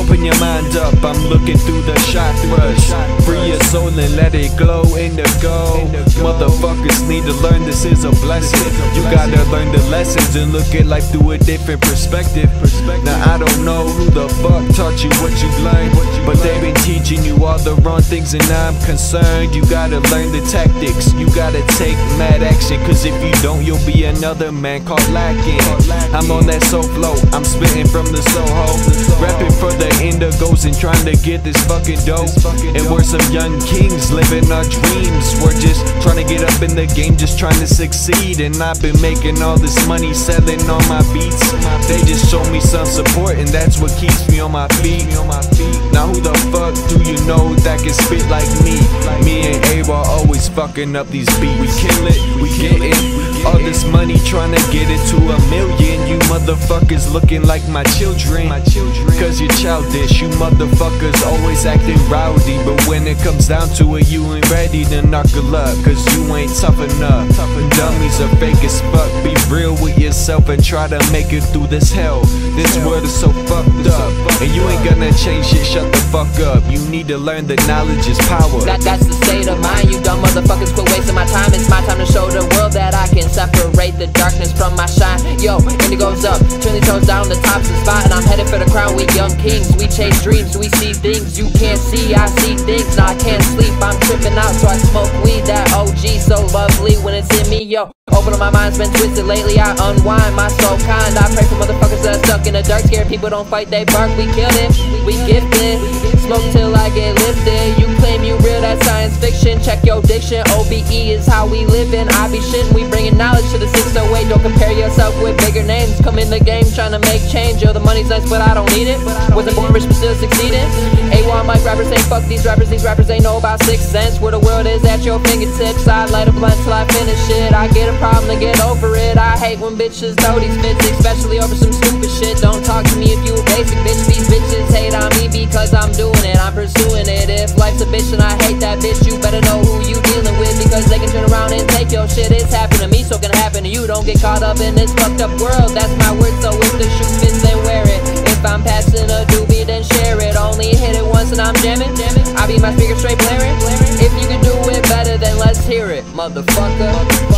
Open your mind up, I'm looking through the chakras. Free your soul and let it glow, indigo. Motherfuckers need to learn, this is a blessing. You gotta learn the lessons and look at life through a different perspective. Now I don't know who the fuck taught you what you learned, but they've been teaching you all the wrong things and I'm concerned. You gotta learn the tactics, you gotta take mad action, cause if you don't you'll be another man caught lacking. I'm on that soul flow, I'm spitting from the Soho, rapping for the Indigo's and trying to get this fucking dough. And we're some young kings living our dreams, we're just trying to get up in the game, just trying to succeed. And I've been making all this money selling all my beats, they just show me some support and that's what keeps me on my feet. Now who the fuck do you know that can spit like me? Me and Awall always fucking up these beats. We kill it, we get it, all this money trying to get it to a million. You motherfuckers looking like my children, cause you're childish. You motherfuckers always acting rowdy, but when it comes down to it you ain't ready to knuckle up, cause you ain't tough enough. Dummies are fake as fuck, be real with yourself and try to make it through this hell. This world is so fucked up and you ain't gonna change shit, shut the fuck up. You need to learn that knowledge is power. That's the state of mind, you dumb motherfuckers, quit wasting my time. It's my time to show the world that I can separate the darkness from my shine. Yo, Indigo's up, turn your toes down, the top's the spot, and I'm headed for the crown. We young kings, we chase dreams, we see things you can't see. I see things, now I can't sleep, I'm tripping out, so I smoke weed. That OG so lovely when it's in me, yo. Open up my mind's been twisted lately, I unwind, my soul kind. I pray for motherfuckers that are stuck in the dirt, scared people don't fight, they bark. We killed it, we gifted, smoke till I get lifted. You claim you real, that's science fiction, check your diction. OBE is how we living, I be shitting, we bringing knowledge to the 608. Don't compare yourself with bigger names, come in the game trying to make change. Yo, the money's nice but I don't need it, wasn't born rich but still succeeding. A1 like rappers ain't fuck these rappers ain't know about 6 cents. Where the world is at your fingertips, I light a blunt till I finish it. I get a problem to get over it, I hate when bitches throw these fits, especially over some stupid shit. Don't talk to me if you a basic bitch, these bitches hate on me because I'm doing it, I'm pursuing it. If life's a bitch and I hate that bitch, you better know who you dealing with, because they can turn around and take your shit. It's happened to me, so it can happen to you. Don't get caught up in this fucked up world, that's my word, so if the shoe fits then wear it. If I'm passing a doobie then share it, only hit it once and I'm jamming, I be my speaker straight blaring. If you can do it better then let's hear it, motherfucker.